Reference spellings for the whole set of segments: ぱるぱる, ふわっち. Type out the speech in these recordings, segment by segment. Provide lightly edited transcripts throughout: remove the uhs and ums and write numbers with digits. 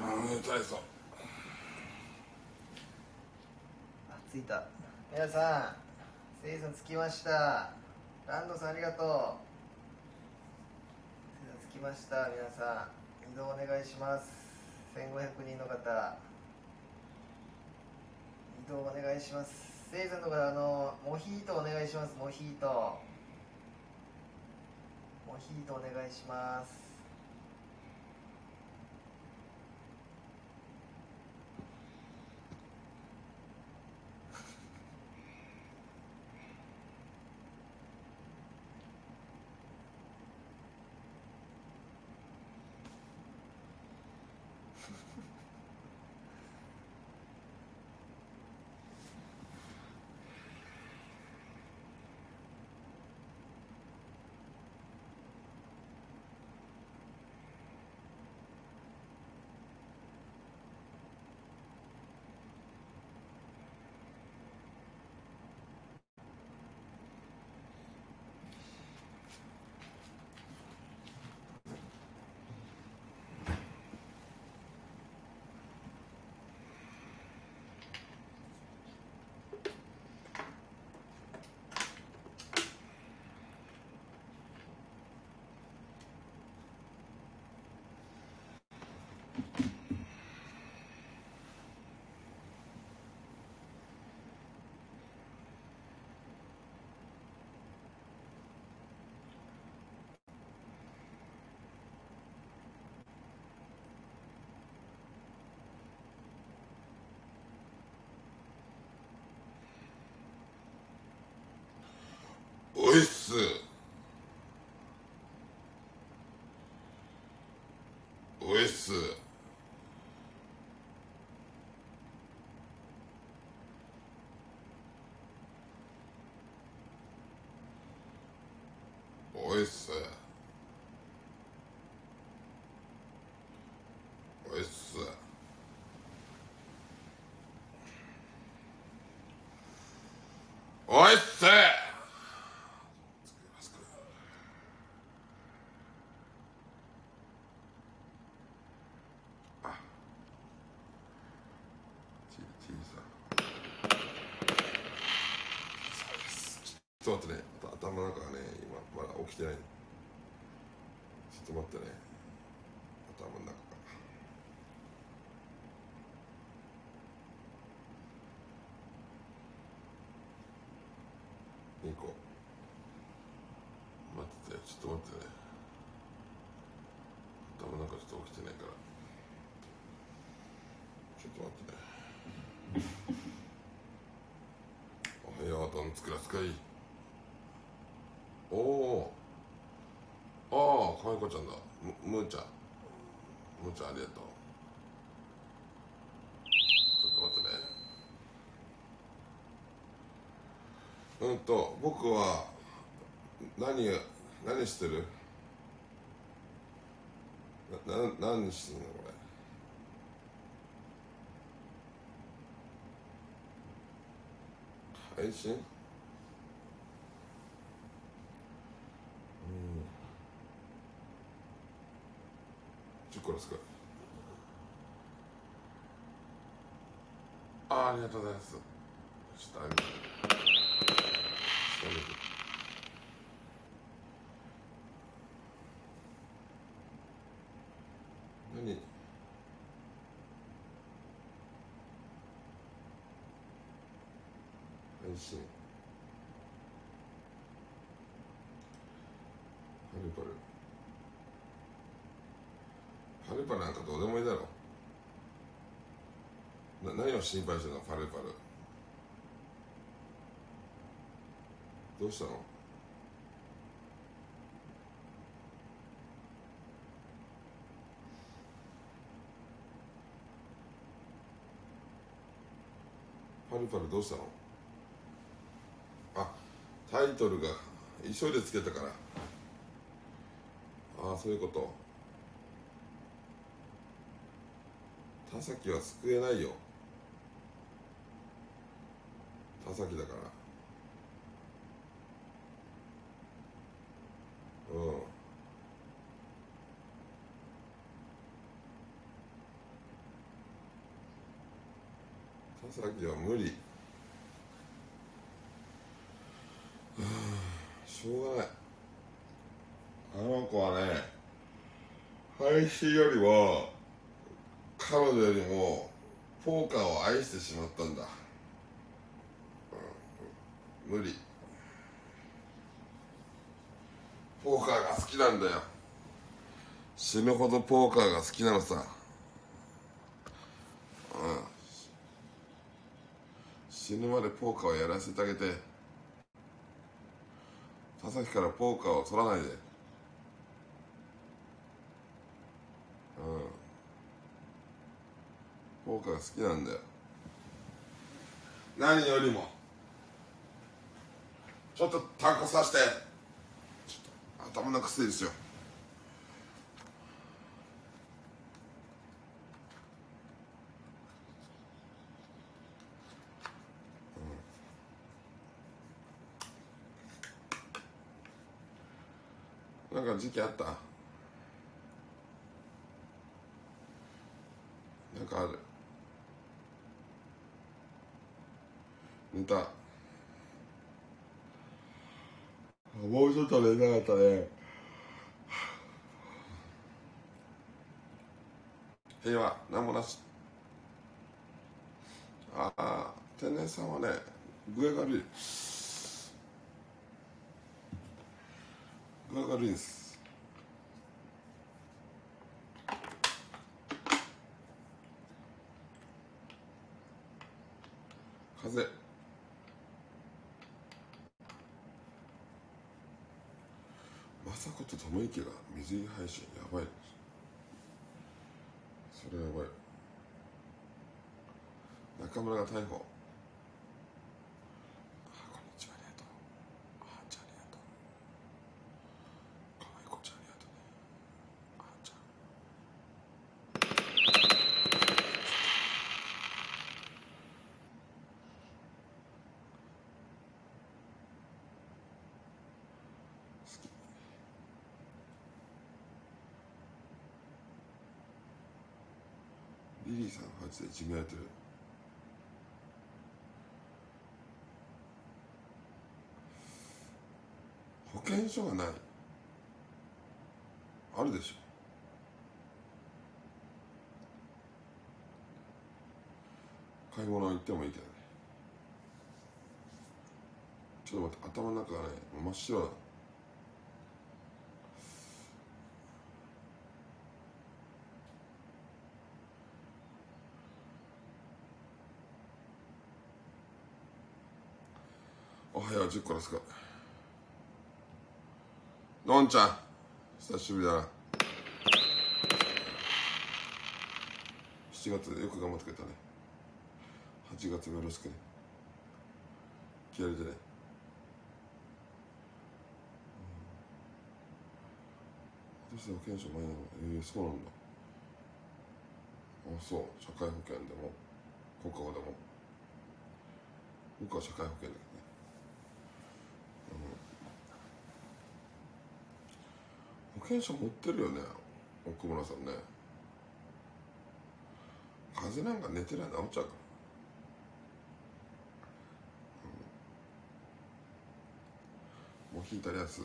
大層着いた。皆さん、せいさん着きました。ランドさんありがとう。せいさん着きました。皆さん移動お願いします。1500人の方移動お願いします。せいさんの方、モヒートお願いします。モヒート、モヒートお願いします。おいっす。おいっす。おいっす。おいっす。おいっす。ちょっと待ってね、頭の中がね、今まだ起きてない。ちょっと待ってね、頭の中が。2個。待ってて、ちょっと待ってね。頭の中ちょっと起きてないから。ちょっと待ってね。おはよう、どんつくらすかい。おお、ああ、かわいこちゃんだ。むーちゃん、むーちゃんありがとう。ちょっと待ってね。僕は何してる？何してんのこれ。配信？あ、ありがとうございます。何？配信パルパなんかどうでもいいだろう。何を心配してるのパルパル。どうしたの？パルパルどうしたの？あ、タイトルが急いでつけたから。ああ、そういうこと。田崎は救えないよ。田崎だから。うん。さきは無理。しょうがない。あの子はね、配信よりは彼女よりもポーカーを愛してしまったんだ。無理。ポーカーが好きなんだよ。死ぬほどポーカーが好きなのさ。死ぬまでポーカーをやらせてあげて、田崎からポーカーを取らないで。ポーカーが好きなんだよ、何よりも。ちょっとタコ刺して、ちょっと頭の薬ですよ。なんか時期あった？なんかある？寝た。もうちょっと寝なかったね。平和、なんもなし。ああ、天然さんはね、具合が悪い。具合が悪いんです。風邪。雅子と智之が水着配信、やばい。それやばい。中村が逮捕。あ、こんにちは、ありがとう。あんちゃん、ありがとう。かわいこちゃん、ありがとうね。あんちゃん。好き。リリーさんの8でいじめられてる。保険証がない、あるでしょ。買い物行ってもいいけどね。ちょっと待って、頭の中がね、真っ白だ。おはよう、10個ですか。のんちゃん、久しぶりだな。7月でよく頑張ってくれたね。8月もよろしくね。気合いでね。私の保険証前なの。そうなんだ。あ、そう、社会保険でも、国家でも。僕は社会保険だけどね。保険証持ってるよね、奥村さんね。風邪なんか寝てない、治っちゃうから、もう引いたりやつ、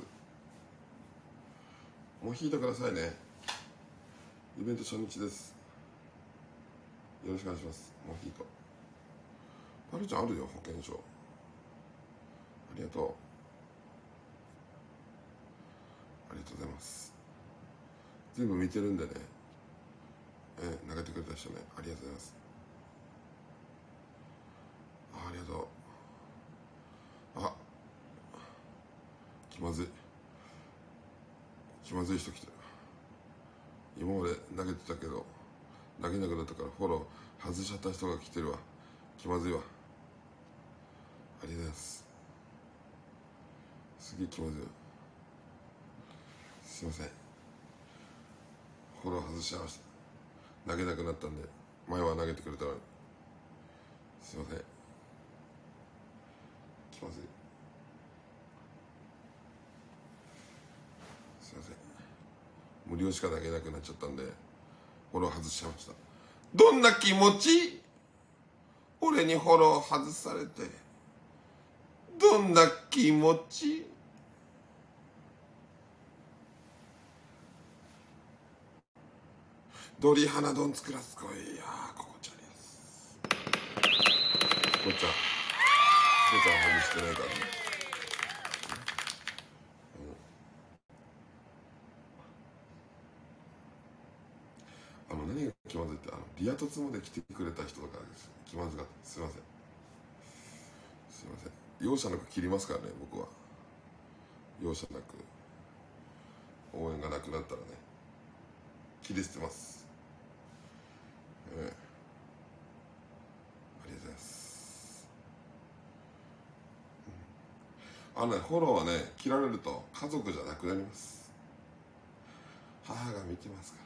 もう引いてくださいね。イベント初日です、よろしくお願いします。もう引いたパルちゃんあるよ、保険証。ありがとう、ありがとうございます。全部見てるんでね。投げてくれた人ね、ありがとうございます。ありがとう。あ、気まずい。気まずい人来てる。今まで投げてたけど、投げなくなったからフォロー外しちゃった人が来てるわ。気まずいわ。ありがとうございます。すげえ気まずい。すいません、フォロー外しちゃいました。投げなくなったんで。前は投げてくれたのに、すいません、気まずい、すいません。無料しか投げなくなっちゃったんでフォロー外しちゃいました。どんな気持ち？俺にフォロー外されてどんな気持ち？鳥花丼作らすこいやー、ここちゃんです。ここちゃん、外してないからね。何が気まずいって、リア凸まで来てくれた人だから気まずかった。すいません、すいません。容赦なく切りますからね、僕は。容赦なく、応援がなくなったらね、切り捨てます。ありがとうございます。フォローはね、切られると家族じゃなくなります。母が見てますか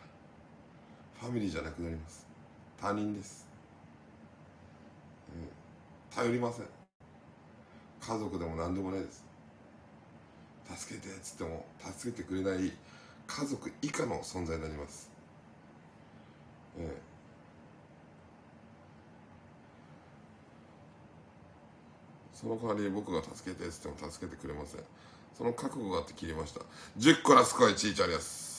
らファミリーじゃなくなります。他人です、頼りません。家族でも何でもないです。助けてっつっても助けてくれない家族以下の存在になります、その代わり僕が助けてっつっても助けてくれません。その覚悟があって切りました。10個ラスコイチーチャリアス。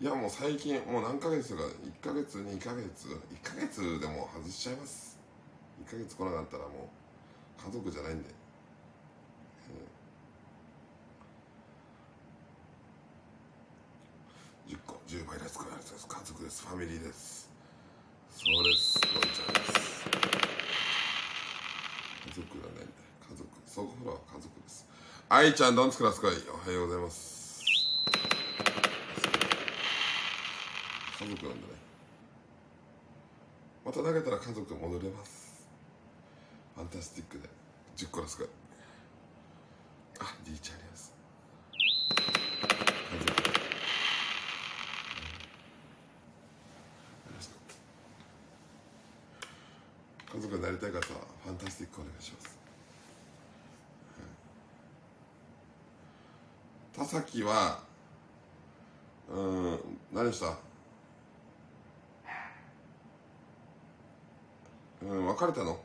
いやもう最近、もう何ヶ月か、1ヶ月、2ヶ月、1ヶ月でも外しちゃいます。1ヶ月来なかったらもう家族じゃないんで。10個、10倍です、家族です、ファミリーです。そうです、ロイちゃんです。家族じゃないんで、家族、そこほらは家族です。愛ちゃん、どんつくらすこい、おはようございます。家族なんでね。また投げたら家族戻れます。ファンタスティックで10個ですから。あ、Dチャリアス。家族になりたい方はファンタスティックお願いします。田崎は何した？別れたの？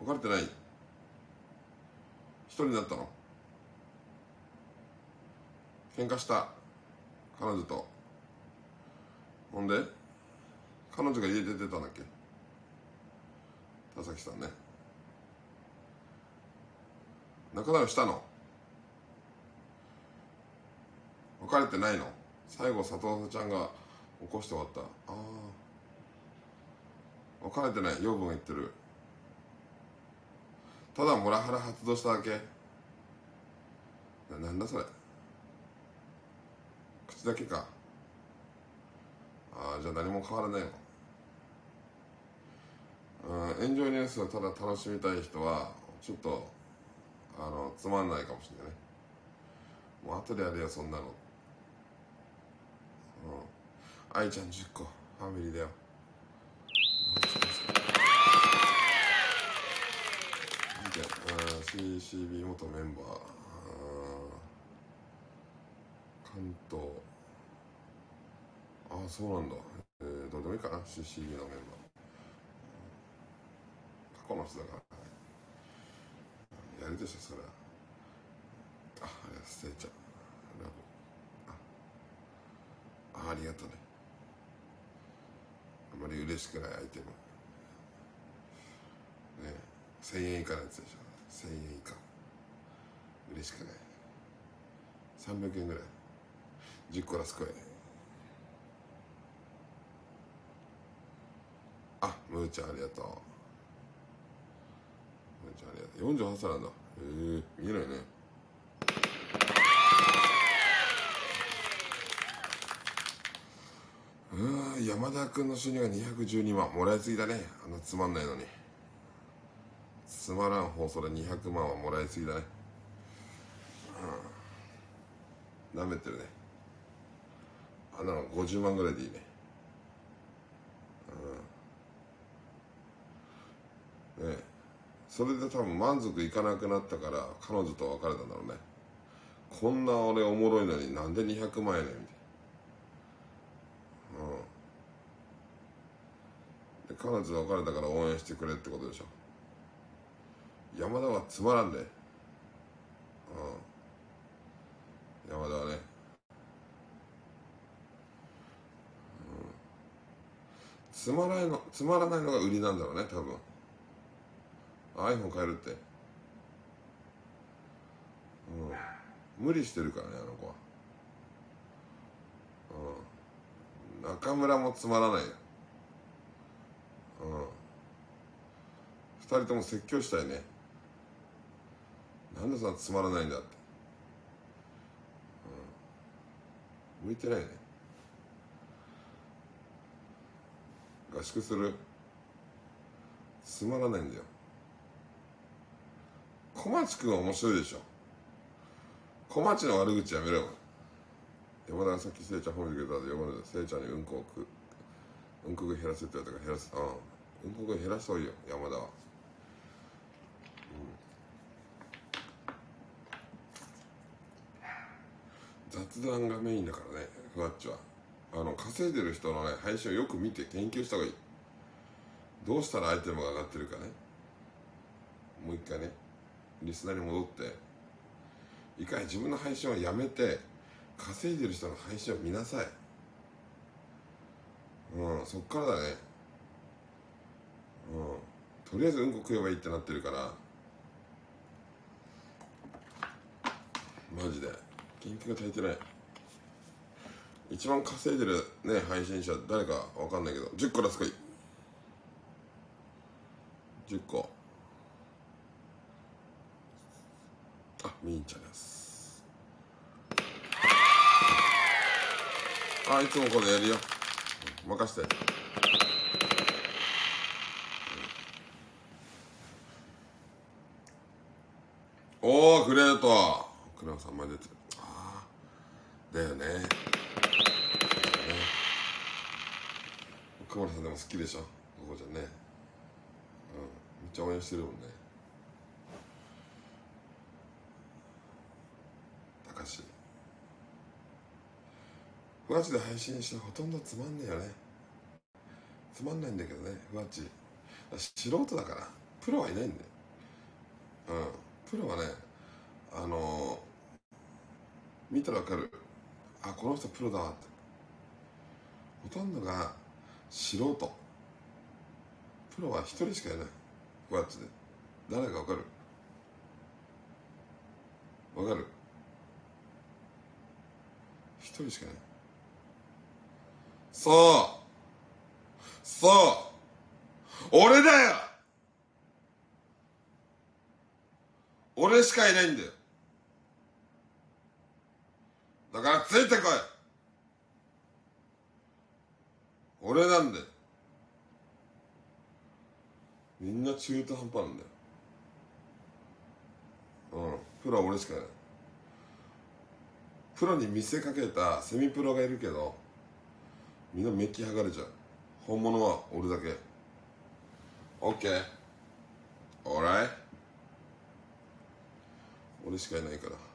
別れてない？一人になったの？喧嘩した彼女と。ほんで彼女が家出てたんだっけ、田崎さんね。仲直りしたの？別れてないの？最後佐藤ちゃんが起こして終わった。ああ、別れてない。養分がいってる。ただモラハラ発動しただけ。なんだそれ、口だけか。ああ、じゃあ何も変わらないよ。炎上ニュースをただ楽しみたい人はちょっとつまんないかもしれないね。もう後でやれよそんなの。愛ちゃん10個ファミリーだよ。CCB 元メンバー、関東。ああ、そうなんだ。どうでもいいかな、CCB のメンバー。過去の人だから。やるでしょ、それは。あ、あれ、捨てちゃう。あ、ありがとうね。あんまり嬉しくないアイテム。ね、1000円以下のやつでしょ。1000円以下嬉しくない。300円ぐらい。10個ラスコイ。あ、むーちゃんありがとう。むーちゃんありがとう。48歳なんだ。見えないね。山田君の収入が212万もらいすぎだね。つまんないのに。つまらん放送で200万はもらいすぎだね。なめてるね。あんなの50万ぐらいでいいね。ね、それで多分満足いかなくなったから彼女と別れたんだろうね。こんな俺おもろいのになんで200万やねんみたい彼女と別れたから応援してくれってことでしょ。山田はつまらんで、山田はね、つまらないのが売りなんだろうね、多分。 iPhone 変えるって、無理してるからね、あの子は。中村もつまらないよ。2人とも説教したいね。なんでそんなつまらないんだって。向いてないね。合宿する。つまらないんだよ。小町君は面白いでしょ。小町の悪口やめろよ。山田がさっきせいちゃん褒めてくれたで、山田せいちゃんにうんこ減らせって言われたから減らせ。うんこ減らそうよ、山田は。雑談がメインだからね、ふわっちは。稼いでる人のね、配信をよく見て研究した方がいい。どうしたらアイテムが上がってるかね。もう一回ね、リスナーに戻って、一回自分の配信をやめて、稼いでる人の配信を見なさい。そっからだね。とりあえずうんこ食えばいいってなってるから、マジで研究が足りてない。一番稼いでるね、配信者誰かわかんないけど、10個ラスコイ10個、あ、みーちゃんです。あ、いつもこれやるよ、任して。おお、クレートクラウンさん前出てる。ああ、だよね。奥村さんでも好きでしょ、ここじゃね。めっちゃ応援してるもんね。高橋ふわっちで配信してほとんどつまんねえよね。つまんないんだけどね、ふわっち素人だから。プロはいないんだよ。プロはね、見たらわかる。あ、この人プロだわって。ほとんどが素人。プロは一人しかいない。ふわっちで誰かわかる？わかる？一人しかいない。そう俺だよ。俺しかいないんだよ。だからついてこい。俺なんだよ。みんな中途半端なんだよ。プロは俺しかいない。プロに見せかけたセミプロがいるけど、みんなメッキ剥がれちゃう。本物は俺だけ。 OK、 オーライ。俺しかいないから。